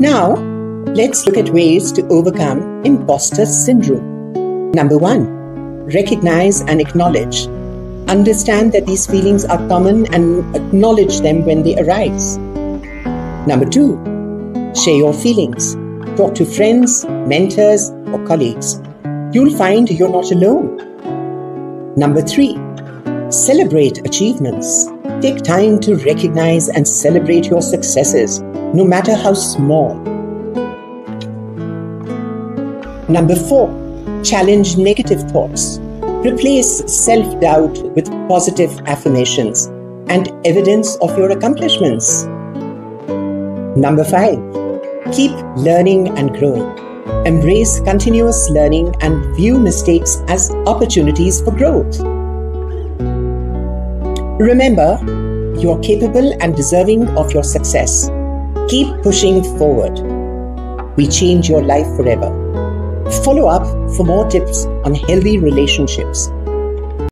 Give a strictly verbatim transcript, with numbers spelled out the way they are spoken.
Now, let's look at ways to overcome imposter syndrome. Number one, recognize and acknowledge. Understand that these feelings are common and acknowledge them when they arise. Number two, share your feelings. Talk to friends, mentors, or colleagues. You'll find you're not alone. Number three, celebrate achievements. Take time to recognize and celebrate your successes, no matter how small. Number four, challenge negative thoughts. Replace self-doubt with positive affirmations and evidence of your accomplishments. Number five, keep learning and growing. Embrace continuous learning and view mistakes as opportunities for growth. Remember, you are capable and deserving of your success. Keep pushing forward. We change your life forever. Follow up for more tips on healthy relationships.